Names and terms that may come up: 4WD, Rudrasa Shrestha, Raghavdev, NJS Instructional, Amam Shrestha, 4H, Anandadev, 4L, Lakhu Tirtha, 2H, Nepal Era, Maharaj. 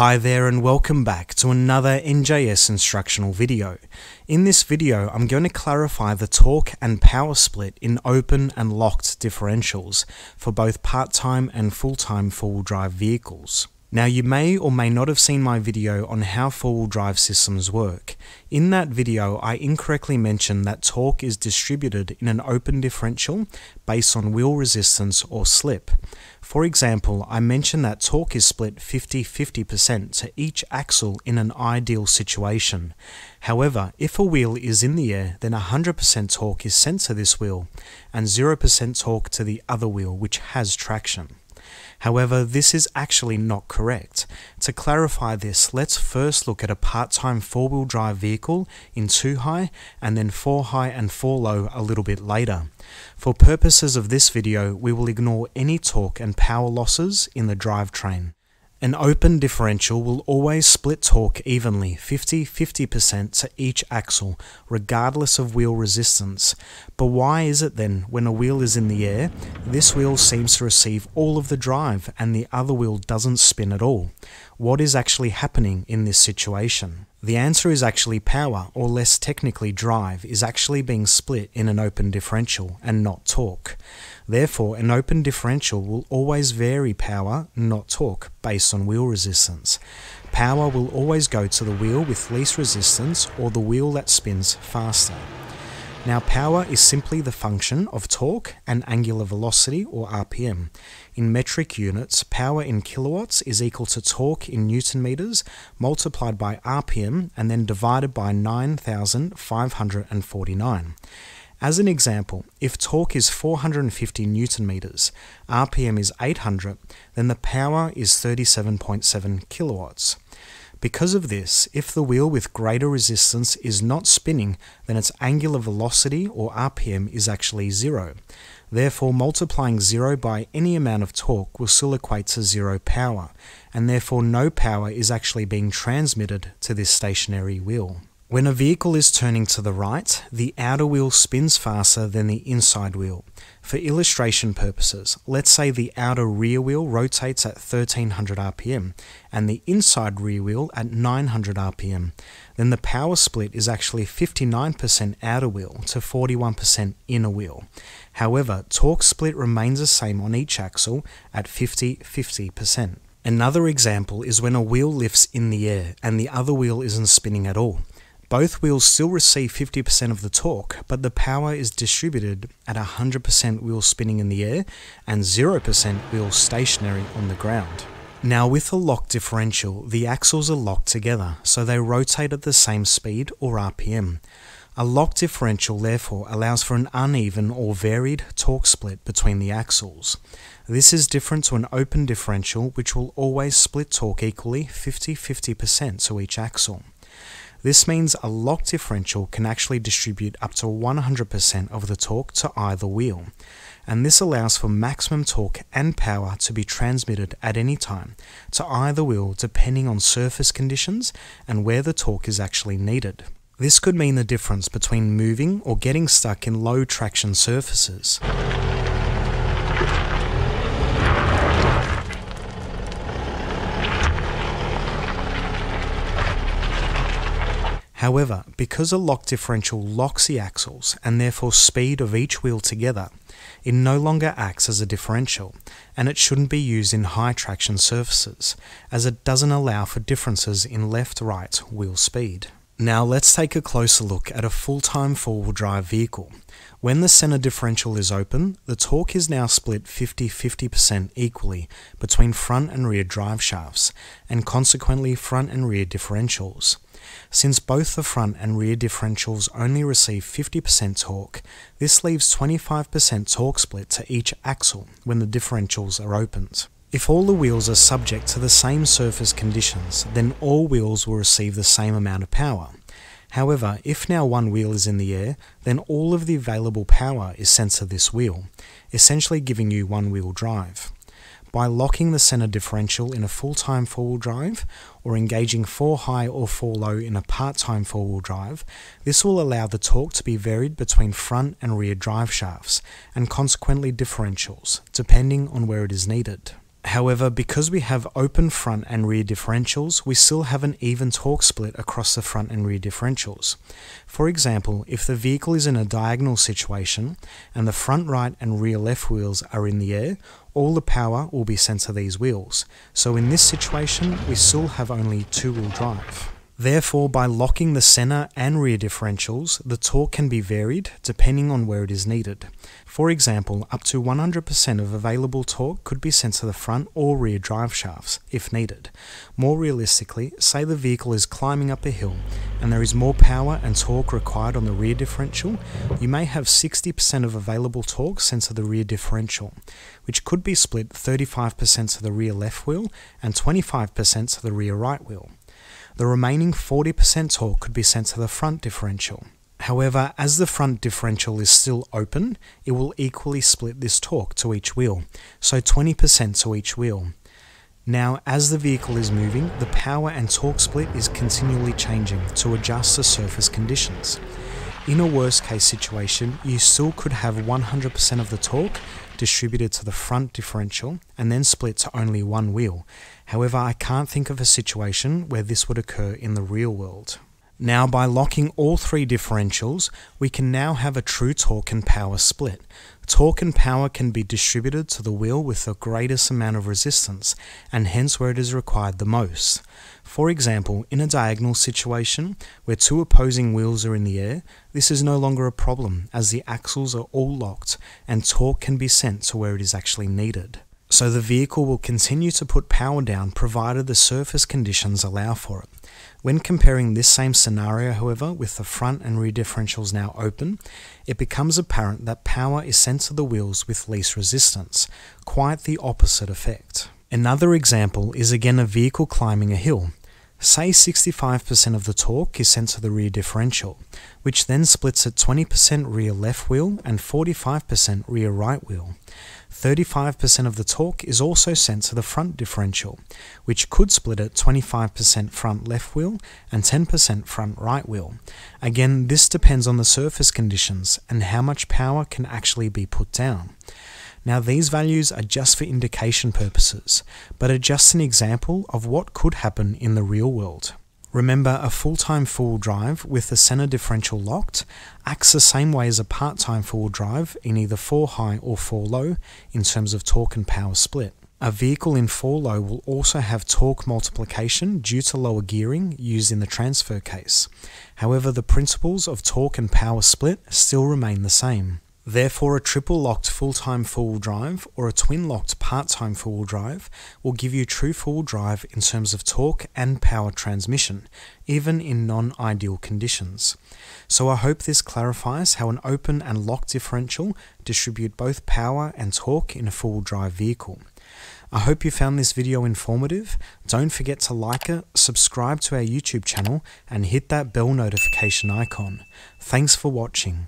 Hi there and welcome back to another NJS instructional video. In this video, I'm going to clarify the torque and power split in open and locked differentials for both part-time and full-time four-wheel drive vehicles. Now you may or may not have seen my video on how four-wheel drive systems work. In that video, I incorrectly mentioned that torque is distributed in an open differential based on wheel resistance or slip. For example, I mentioned that torque is split 50-50% to each axle in an ideal situation. However, if a wheel is in the air, then 100% torque is sent to this wheel and 0% torque to the other wheel, which has traction. However, this is actually not correct. To clarify this, let's first look at a part-time four-wheel drive vehicle in 2-high and then 4-high and 4-low a little bit later. For purposes of this video, we will ignore any torque and power losses in the drivetrain. An open differential will always split torque evenly, 50-50% to each axle, regardless of wheel resistance. But why is it then, when a wheel is in the air, this wheel seems to receive all of the drive and the other wheel doesn't spin at all? What is actually happening in this situation? The answer is actually power, or less technically drive, is actually being split in an open differential and not torque. Therefore, an open differential will always vary power, not torque, based on wheel resistance. Power will always go to the wheel with least resistance or the wheel that spins faster. Now, power is simply the function of torque and angular velocity, or RPM. In metric units, power in kilowatts is equal to torque in Newton meters multiplied by RPM and then divided by 9,549. As an example, if torque is 450 Newton meters, RPM is 800, then the power is 37.7 kilowatts. Because of this, if the wheel with greater resistance is not spinning, then its angular velocity, or RPM, is actually zero. Therefore, multiplying zero by any amount of torque will still equate to zero power, and therefore no power is actually being transmitted to this stationary wheel. When a vehicle is turning to the right, the outer wheel spins faster than the inside wheel. For illustration purposes, let's say the outer rear wheel rotates at 1300 RPM and the inside rear wheel at 900 RPM. Then the power split is actually 59% outer wheel to 41% inner wheel. However, torque split remains the same on each axle at 50-50%. Another example is when a wheel lifts in the air and the other wheel isn't spinning at all. Both wheels still receive 50% of the torque, but the power is distributed at 100% wheel spinning in the air and 0% wheel stationary on the ground. Now, with a locked differential, the axles are locked together, so they rotate at the same speed or RPM. A locked differential therefore allows for an uneven or varied torque split between the axles. This is different to an open differential, which will always split torque equally 50-50% to each axle. This means a locked differential can actually distribute up to 100% of the torque to either wheel, and this allows for maximum torque and power to be transmitted at any time to either wheel depending on surface conditions and where the torque is actually needed. This could mean the difference between moving or getting stuck in low traction surfaces. However, because a locked differential locks the axles and therefore speed of each wheel together, it no longer acts as a differential, and it shouldn't be used in high traction surfaces, as it doesn't allow for differences in left-right wheel speed. Now let's take a closer look at a full-time four-wheel drive vehicle. When the center differential is open, the torque is now split 50-50% equally between front and rear drive shafts, and consequently front and rear differentials. Since both the front and rear differentials only receive 50% torque, this leaves 25% torque split to each axle when the differentials are opened. If all the wheels are subject to the same surface conditions, then all wheels will receive the same amount of power. However, if now one wheel is in the air, then all of the available power is sent to this wheel, essentially giving you one-wheel drive. By locking the center differential in a full-time four-wheel drive, or engaging 4-high or 4-low in a part-time four-wheel drive, this will allow the torque to be varied between front and rear drive shafts, and consequently differentials, depending on where it is needed. However, because we have open front and rear differentials, we still have an even torque split across the front and rear differentials. For example, if the vehicle is in a diagonal situation and the front right and rear left wheels are in the air, all the power will be sent to these wheels. So in this situation, we still have only two-wheel drive. Therefore, by locking the center and rear differentials, the torque can be varied depending on where it is needed. For example, up to 100% of available torque could be sent to the front or rear drive shafts, if needed. More realistically, say the vehicle is climbing up a hill and there is more power and torque required on the rear differential, you may have 60% of available torque sent to the rear differential, which could be split 35% to the rear left wheel and 25% to the rear right wheel. The remaining 40% torque could be sent to the front differential. However, as the front differential is still open, it will equally split this torque to each wheel, so 20% to each wheel. Now, as the vehicle is moving, the power and torque split is continually changing to adjust to surface conditions. In a worst case situation, you still could have 100% of the torque distributed to the front differential and then split to only one wheel. However, I can't think of a situation where this would occur in the real world. Now, by locking all three differentials, we can now have a true torque and power split. Torque and power can be distributed to the wheel with the greatest amount of resistance, and hence where it is required the most. For example, in a diagonal situation, where two opposing wheels are in the air, this is no longer a problem, as the axles are all locked, and torque can be sent to where it is actually needed. So the vehicle will continue to put power down provided the surface conditions allow for it. When comparing this same scenario, however, with the front and rear differentials now open, it becomes apparent that power is sent to the wheels with least resistance, quite the opposite effect. Another example is again a vehicle climbing a hill. Say 65% of the torque is sent to the rear differential, which then splits at 20% rear left wheel and 45% rear right wheel. 35% of the torque is also sent to the front differential, which could split at 25% front left wheel and 10% front right wheel. Again, this depends on the surface conditions and how much power can actually be put down. Now, these values are just for indication purposes, but are just an example of what could happen in the real world. Remember, a full-time four-wheel drive with the center differential locked acts the same way as a part-time four-wheel drive in either 4-high or 4-low in terms of torque and power split. A vehicle in 4-low will also have torque multiplication due to lower gearing used in the transfer case. However, the principles of torque and power split still remain the same. Therefore, a triple-locked full-time four-wheel drive or a twin-locked part-time four-wheel drive will give you true four-wheel drive in terms of torque and power transmission, even in non-ideal conditions. So I hope this clarifies how an open and locked differential distribute both power and torque in a four-wheel drive vehicle. I hope you found this video informative. Don't forget to like it, subscribe to our YouTube channel, and hit that bell notification icon. Thanks for watching.